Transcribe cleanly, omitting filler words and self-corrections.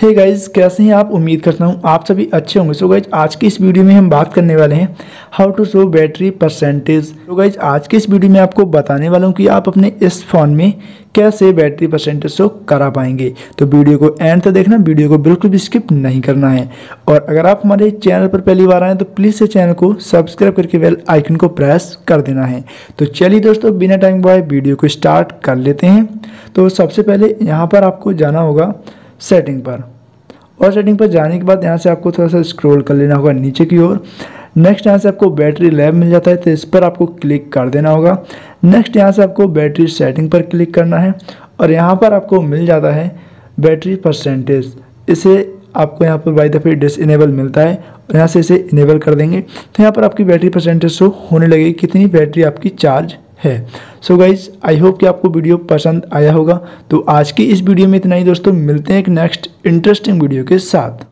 Hey guys, कैसे हैं आप? उम्मीद करता हूं आप सभी अच्छे होंगे। सो गाइज, आज की इस वीडियो में हम बात करने वाले हैं how to show battery percentage. तो गाइज, आज की इस वीडियो में आपको बताने वाला हूं कि आप अपने इस फ़ोन में कैसे बैटरी परसेंटेज शो करा पाएंगे। तो वीडियो को एंड तक देखना, वीडियो को बिल्कुल भी स्किप नहीं करना है। और अगर आप हमारे चैनल पर पहली बार आए तो प्लीज़ इस चैनल को सब्सक्राइब करके बेल आइकन को प्रेस कर देना है। तो चलिए दोस्तों, बिना टाइम बॉय वीडियो को स्टार्ट कर लेते हैं। तो सबसे पहले यहाँ पर आपको जाना होगा सेटिंग पर, और सेटिंग पर जाने के बाद यहाँ से आपको थोड़ा सा स्क्रॉल कर लेना होगा नीचे की ओर। नेक्स्ट यहाँ से आपको बैटरी लैब मिल जाता है, तो इस पर आपको क्लिक कर देना होगा। नेक्स्ट यहाँ से आपको बैटरी सेटिंग पर क्लिक करना है, और यहाँ पर आपको मिल जाता है बैटरी परसेंटेज। इसे आपको यहाँ पर बाय दफ़े डिसइनेबल मिलता है, और यहाँ से इसे इनेबल कर देंगे तो यहाँ पर आपकी बैटरी परसेंटेज शो होने लगेगी, कितनी बैटरी आपकी चार्ज है। सो गाइज, आई होप कि आपको वीडियो पसंद आया होगा। तो आज की इस वीडियो में इतना ही दोस्तों, मिलते हैं एक नेक्स्ट इंटरेस्टिंग वीडियो के साथ।